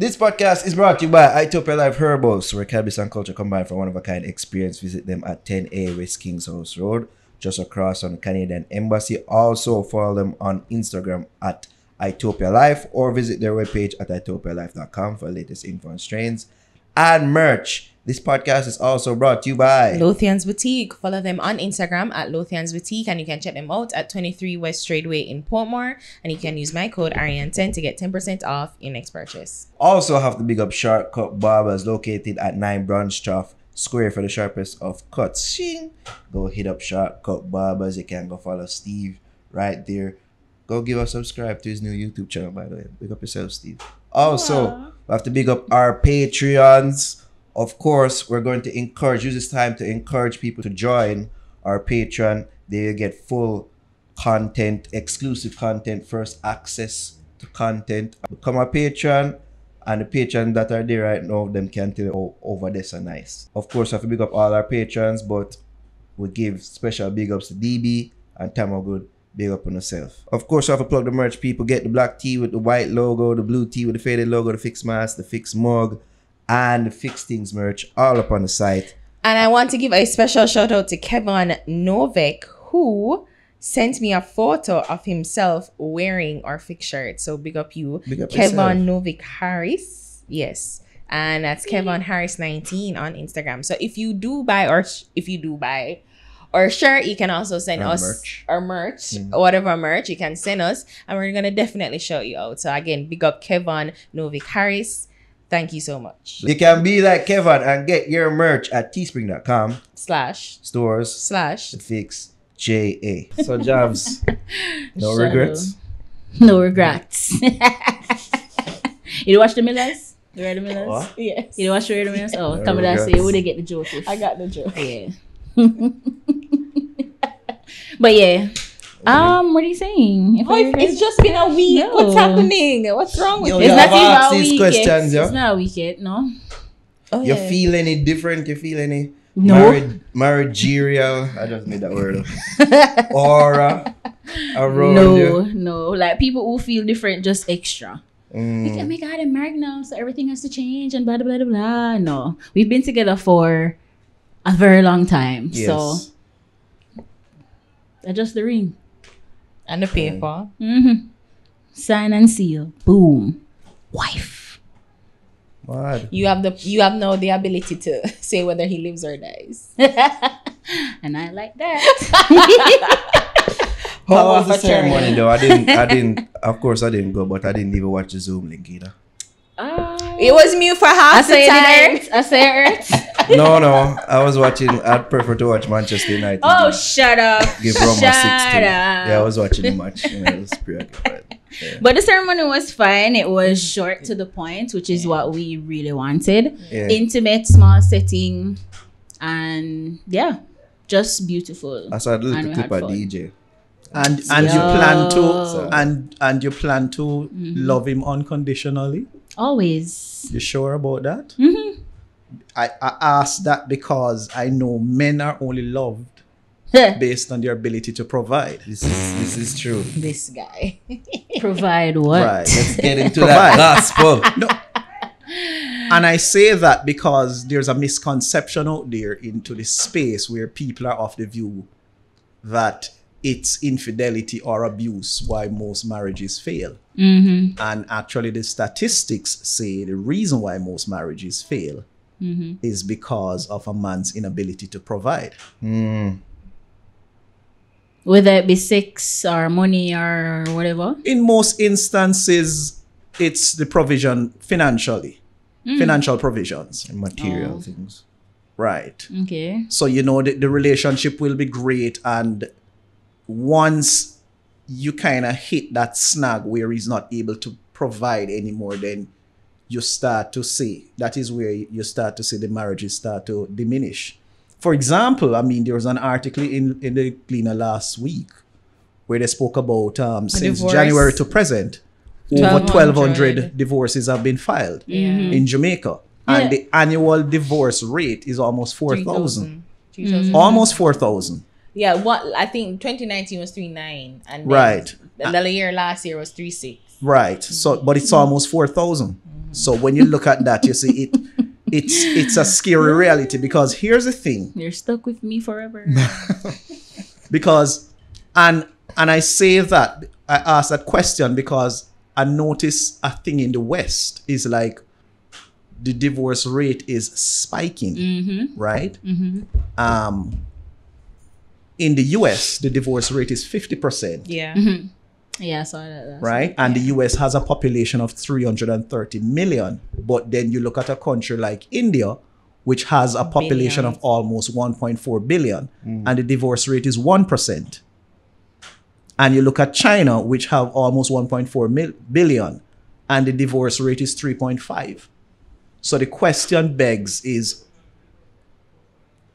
This podcast is brought to you by Itopia Life Herbals, where cannabis and culture combine for a one-of-a-kind experience. Visit them at 10A West Kings House Road, just across from the Canadian Embassy. Also, follow them on Instagram at Itopia Life or visit their webpage at itopialife.com for the latest info on strains and merch. This podcast is also brought to you by Lothian's Boutique. Follow them on Instagram at Lothian's Boutique, and you can check them out at 23 West Tradeway in Portmore, and you can use my code Ariane10 to get 10% off your next purchase. Also have to big up Sharp Cut Barbers, located at 9 Brunstoff Square, for the sharpest of cuts. Go hit up Sharp Cut Barbers. You can go follow Steve right there. Go give us subscribe to his new YouTube channel, by the way. Big up yourself, Steve. Also, we have to big up our Patreons. Of course, we're going to use this time to encourage people to join our Patreon. They'll get full content, exclusive content, first access to content. Become a Patreon, and the Patreons that are there right now, them can tell you, oh, over this are nice. Of course, I have to big up all our Patrons, but we give special big ups to DB and Tamo Good. Big up on yourself. Of course, I have to plug the merch, people. Get the black tee with the white logo, the blue tee with the faded logo, the fixed mask, the fixed mug, and the Fix Things merch, all up on the site. And I want to give a special shout out to Kevin Novik, who sent me a photo of himself wearing our Fix shirt. So big up you, big up Kevin Novik Harris. Yes. And that's Kevin Harris 19 on Instagram. So if you do buy or sure, you can also send us our merch, whatever merch you can send us, and we're going to definitely shout you out. So again, big up Kevin Novik Harris. Thank you so much. You can be like Kevin and get your merch at teespring.com/stores/fixja. So Jobs, no regrets? No regrets. You watch The Millers? The Red Millers? What? Yes. You watch The Red Millers? Oh, come on, say you wouldn't get the joke. I got the joke. Yeah. But yeah, what are you saying? It's just been a week. No. What's happening? What's wrong with you? It's not even a week yet. It's not a week yet. No. Oh, you feel any different? You feel any marriageal? I just made that word up. Aura around you? No. Like people who feel different, just extra. Like, oh my God, I'm married now, so everything has to change and blah blah blah blah. No, we've been together for a very long time. Yes. So. Adjust the ring. And the paper. Mm-hmm. Sign and seal. Boom. Wife. What? You have now the ability to say whether he lives or dies. And I like that. How was the ceremony though? Of course I didn't go, but I didn't even watch the Zoom link either. It was mute for half the time. I say it. No. I'd prefer to watch Manchester United. Oh, shut up. Give Roma 6-2. Yeah, I was watching the match. It was pretty occupied. Yeah. But the ceremony was fine. It was short to the point, which is what we really wanted. Yeah. Intimate, small setting. And yeah, just beautiful. I saw a little clip of DJ. And you plan to love him unconditionally? Always. You sure about that? Mm-hmm. I ask that because I know men are only loved based on their ability to provide. This is true. This guy. Provide what? Right. Let's get into that gospel. No. And I say that because there's a misconception out there into the space where people are of the view that it's infidelity or abuse why most marriages fail. Mm-hmm. And actually the statistics say the reason why most marriages fail is because of a man's inability to provide. Mm. Whether it be sex or money or whatever? In most instances, it's the provision financially. Mm. Financial provisions. And material things. Right. Okay. So, you know, the relationship will be great, and once you kind of hit that snag where he's not able to provide anymore, then you start to see, that is where you start to see the marriages start to diminish. For example, I mean, there was an article in The Cleaner last week where they spoke about since divorce. January to present, over 1,200 divorces have been filed in Jamaica. Yeah. And the annual divorce rate is almost 4,000. Almost 4,000. Yeah, I think 2019 was 3.9, and then the year last year was 3.6. Right. So, but it's almost 4,000. So when you look at that, you see it's a scary reality, because here's the thing. You're stuck with me forever. Because, and I say that, I ask that question because I notice a thing in the West is like the divorce rate is spiking, right? In the US, the divorce rate is 50%. Yeah. Yeah, I saw that. Right? And the US has a population of 330 million. But then you look at a country like India, which has a population of almost 1.4 billion. And the divorce rate is 1%. And you look at China, which have almost 1.4 billion. And the divorce rate is 3.5. So the question begs is,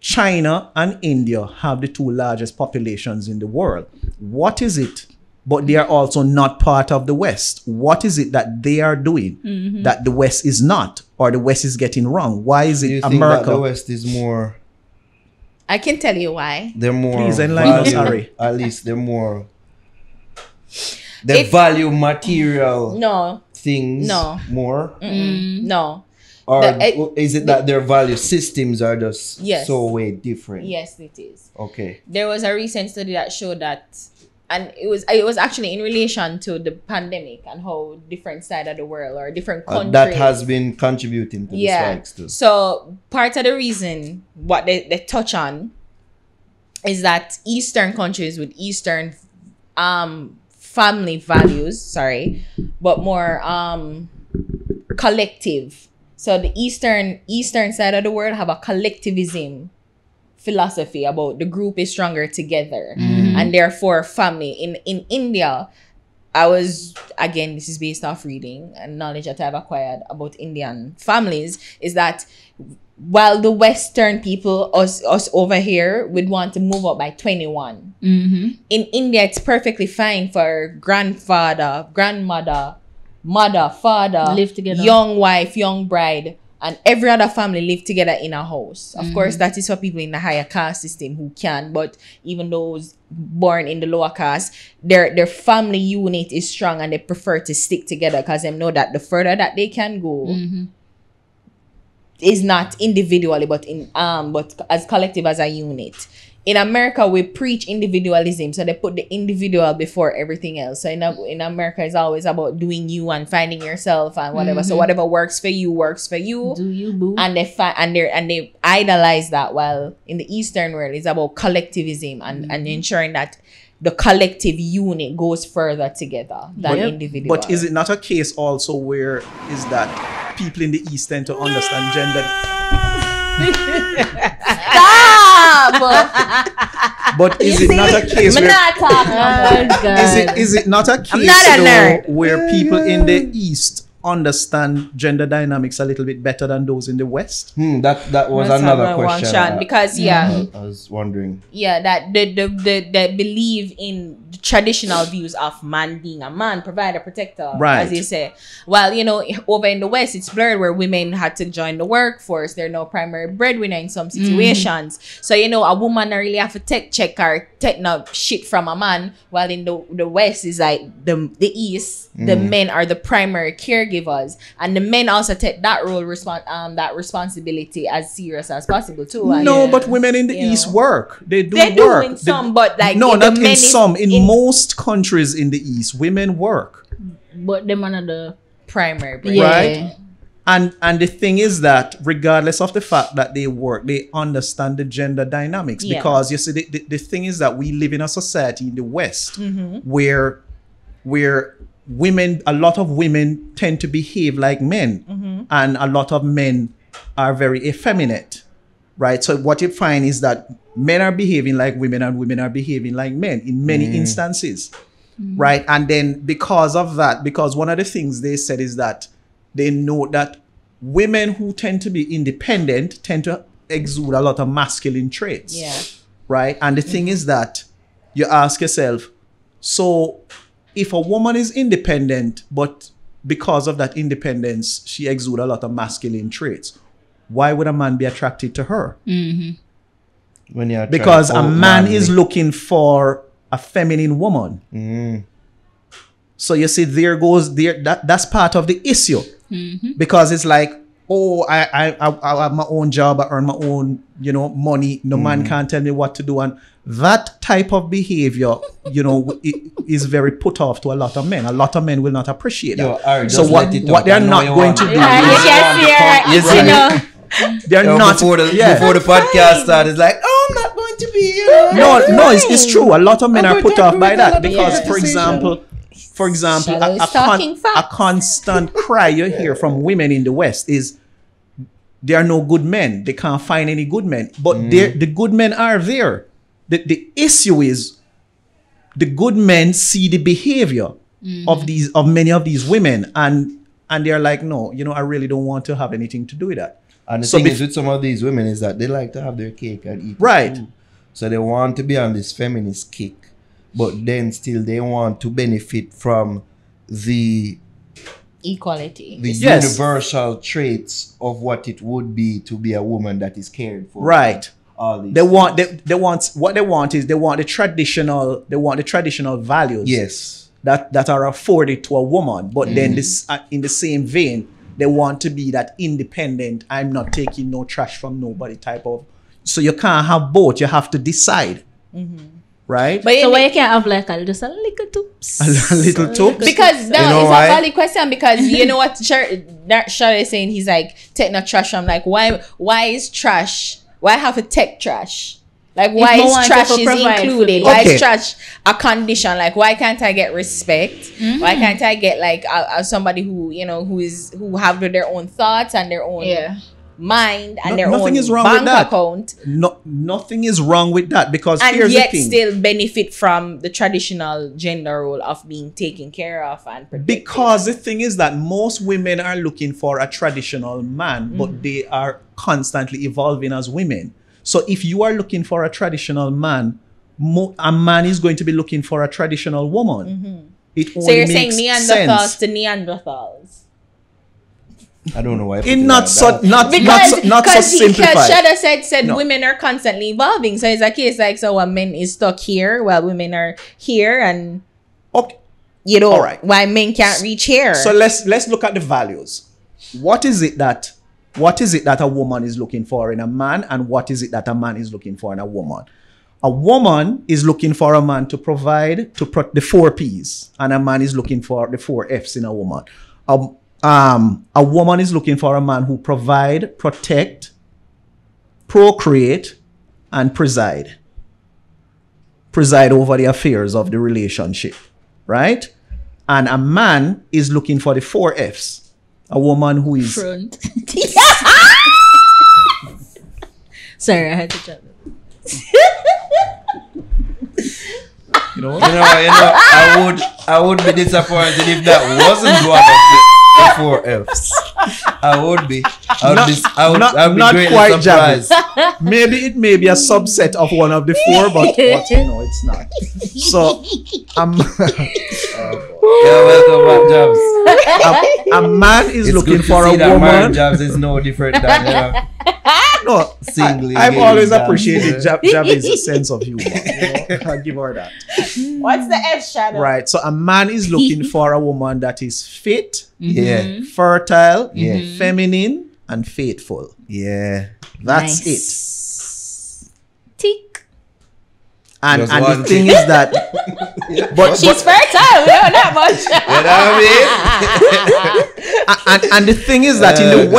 China and India have the two largest populations in the world. What is it? But they are also not part of the West. What is it that they are doing that the West is not, or the West is getting wrong? Why is it America? The West is more. I can tell you why. They're more. Please enlighten us. At least they're more. They value material things more. No. Or is it that their value systems are just so way different? Yes, it is. Okay. There was a recent study that showed that. And it was actually in relation to the pandemic and how different side of the world or different countries. That has been contributing to the spikes too. So part of the reason what they touch on is that Eastern countries with Eastern family values, but more collective. So the Eastern side of the world have a collectivism philosophy about the group is stronger together, and therefore family. In India, I was, again, this is based off reading and knowledge that I've acquired about Indian families, is that while the Western people, us over here, would want to move up by 21, in India it's perfectly fine for grandfather, grandmother, mother, father, live together, young wife, young bride, and every other family live together in a house. Of course, that is for people in the higher caste system who can, but even those born in the lower caste, their family unit is strong and they prefer to stick together because they know that the further that they can go is not individually, but in but as collective, as a unit. In America, we preach individualism, so they put the individual before everything else. So in America, it's always about doing you and finding yourself and whatever. So whatever works for you works for you. Do you, boo? And they idolize that. While in the Eastern world, it's about collectivism and ensuring that the collective unit goes further together than individual. But is it not a case also where is that people in the East tend to understand gender? But is it not a case where, is it not a case though, where people in the East understand gender dynamics a little bit better than those in the West? That was another question. Because I was wondering. Yeah, that they believe in the traditional views of man being a man, provider, protector, as they say. Well, you know, over in the West, it's blurred where women had to join the workforce. They're no primary breadwinner in some situations. So, you know, a woman really have to check or take no shit from a man. While in the West is like the East, the men are the primary caregivers. And the men also take that role, that responsibility as serious as possible too. But women in the East work. They do work. In some, but like not in some. In most countries in the East, women work. But them are the primary, right? And the thing is that regardless of the fact that they work, they understand the gender dynamics because you see the thing is that we live in a society in the West where women, a lot of women tend to behave like men and a lot of men are very effeminate, right? So what you find is that men are behaving like women and women are behaving like men in many instances, right? And then because of that, because one of the things they said is that they know that women who tend to be independent tend to exude a lot of masculine traits, right? And the thing is that you ask yourself, so if a woman is independent, but because of that independence, she exudes a lot of masculine traits, why would a man be attracted to her? When you're because a man is looking for a feminine woman. So you see, there goes, that's part of the issue. Because it's like, oh, I have my own job, I earn my own, you know, money. No man can't tell me what to do. And that type of behavior, you know, is very put off to a lot of men. A lot of men will not appreciate that. Yo, so what they're not going to do is... They're not... Before the podcast started, it's like, oh, I'm not going to be here. No, it's true. A lot of men are put off by that because, for example, a constant cry you hear from women in the West is there are no good men. They can't find any good men. But the good men are there. The issue is the good men see the behavior of many of these women, and they're like, no, you know, I really don't want to have anything to do with that. And the thing is with some of these women is that they like to have their cake and eat it too. So they want to be on this feminist kick. But then still they want to benefit from the equality, the universal traits of what it would be to be a woman that is cared for. Right. All these they want the traditional values. Yes. That are afforded to a woman. But then this in the same vein, they want to be that independent, I'm not taking no trash from nobody type of. So you can't have both. You have to decide. Right? But so why you can't have like just a little tips? A little tips? Because no, it's a valid question because you know what Shadow is saying? He's like, take no trash. I'm like, why is trash? Why have a tech trash? Like, why is trash is included? Why is trash a condition? Like, why can't I get respect? Why can't I get like somebody who, you know, who have their own thoughts and their own mind and their own bank account? No, nothing is wrong with that because here's the thing. And yet still benefit from the traditional gender role of being taken care of and protected. Because the thing is that most women are looking for a traditional man, but they are constantly evolving as women. So if you are looking for a traditional man, a man is going to be looking for a traditional woman. It only so you're saying Neanderthals sense. To Neanderthals. I don't know why. Not so simplified. Because Shadow said no. Women are constantly evolving. So it's like a men is stuck here while women are here, and you know why men can't reach here. So let's look at the values. What is it that a woman is looking for in a man, and what is it that a man is looking for in a woman? A woman is looking for a man to provide, the 4 Ps, and a man is looking for the 4 Fs in a woman. A woman is looking for a man who provide, protect, procreate, and preside. Preside over the affairs of the relationship, right? And a man is looking for the 4 Fs. A woman who is front. Sorry, I had to jump. You know, I would be disappointed if that wasn't one of the 4 Fs. I would be quite surprised. Maybe it may be a subset of one of the 4, but you know, it's not. So a man is looking for a woman. Jobs is no different than no. I've always appreciated Jab's sense of humor. You know? I'll give her that. What's the F, Shadow? Right. So a man is looking for a woman that is fit, fertile, feminine, and faithful. Yeah, that's it. Tick. And the thing is that, but she's fertile. We don't know that much. You know what I mean? and the thing is that in the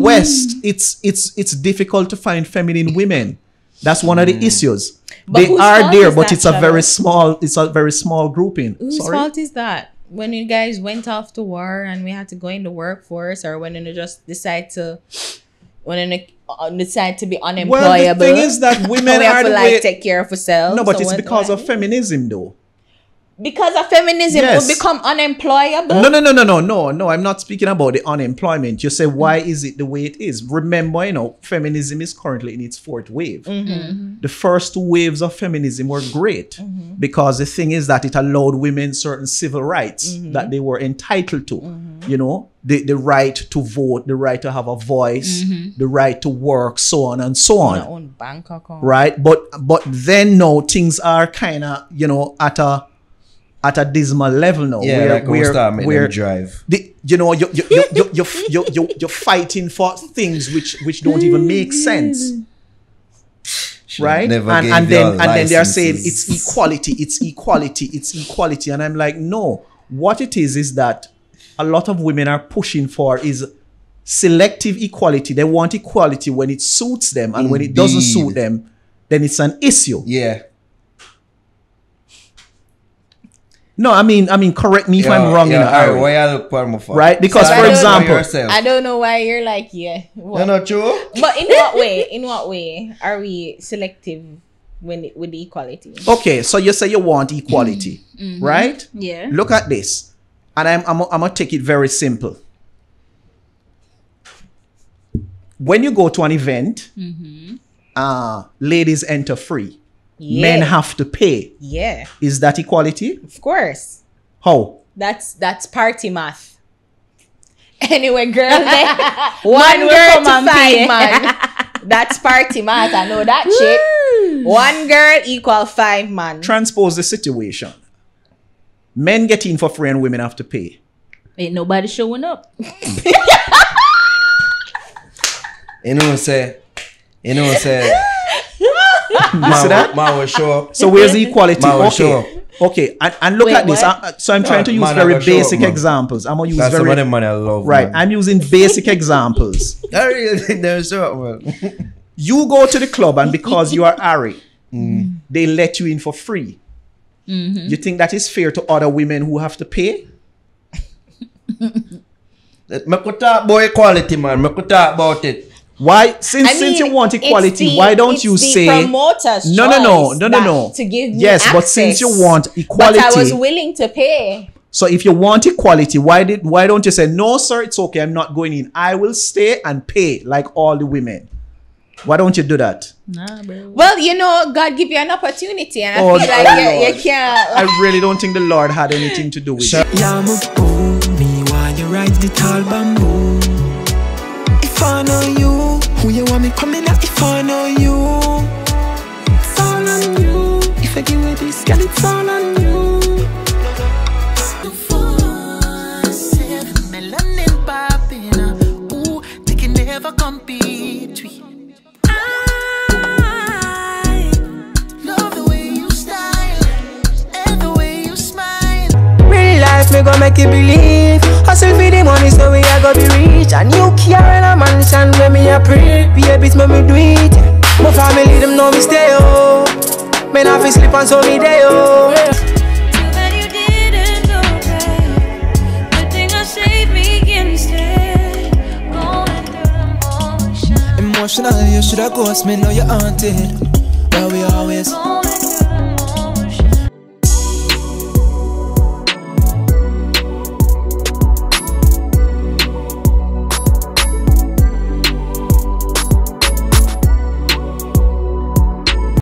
West, it's difficult to find feminine women. That's one of the issues. But they are there, but it's a very small grouping. Whose fault is that? When you guys went off to war and we had to go in the workforce, or when you just decide to, be unemployable. Well, the thing is that women take care of ourselves. No, but it's because of feminism, though. Because of feminism, we'll become unemployable. No. I'm not speaking about the unemployment. You say, why is it the way it is? Remember, you know, feminism is currently in its 4th wave. The first 2 waves of feminism were great because the thing is that it allowed women certain civil rights that they were entitled to. You know, the right to vote, the right to have a voice, the right to work, so on and so on. Own bank account. Right, but then now things are kind of, you know, at a at a dismal level now. Yeah, where, like where drive. You know, you're fighting for things which don't even make sense. Right? And then they're saying it's equality, it's equality, it's equality. And I'm like, no, what it is that a lot of women are pushing for is selective equality. They want equality when it suits them, and when it doesn't suit them, then it's an issue. Yeah. No, I mean, correct me if I'm wrong. Right? Because, so for example, I don't know why you're like, yeah. What? No, true. But in what way? In what way are we selective with the equality? Okay, so you say you want equality, right? Yeah. Look at this, and I'm gonna take it very simple. When you go to an event, ladies enter free. Yeah. Men have to pay. Yeah. Is that equality? Of course. How? That's party math. Anyway, girl, one girl to five man. That's party math. I know that shit. One girl equal five man. Transpose the situation. Men get in for free and women have to pay. Ain't nobody showing up. You know what I'm saying? Man will show up. So where's the equality? Okay. And look at this. So I'm trying to use very basic examples. I'm gonna use I'm using basic examples. I really think they're so. You go to the club, and because you are Ari, they let you in for free. You think that is fair to other women who have to pay? Me could talk about equality, man. Me could talk about it. Why, since you want equality, why don't you say no to give me access, but since you want equality, but I was willing to pay. So if you want equality, why don't you say, no sir, it's okay, I'm not going in, I will stay and pay like all the women? Why don't you do that? Nah, bro. Well, you know, God give you an opportunity, and I feel like you can't. I really don't think the Lord had anything to do with it. If I know you, who you want me coming at? If I know you, it's all on you. If I give you this, girl, it's all on you. Melanin popping up, ooh, they can never compete with. I love the way you style and the way you smile. Real life, me gon' make you believe. Hustle for the money, so we are gonna be rich. And you care in a mansion when me a pray. Baby, it's when me do it. My family, them know me stay, oh. Men have to sleep on so me day, oh. But you didn't go back. Good thing I saved me instead. Rolling through the motion. Emotionally, you should have ghost me, know you're haunted. But we always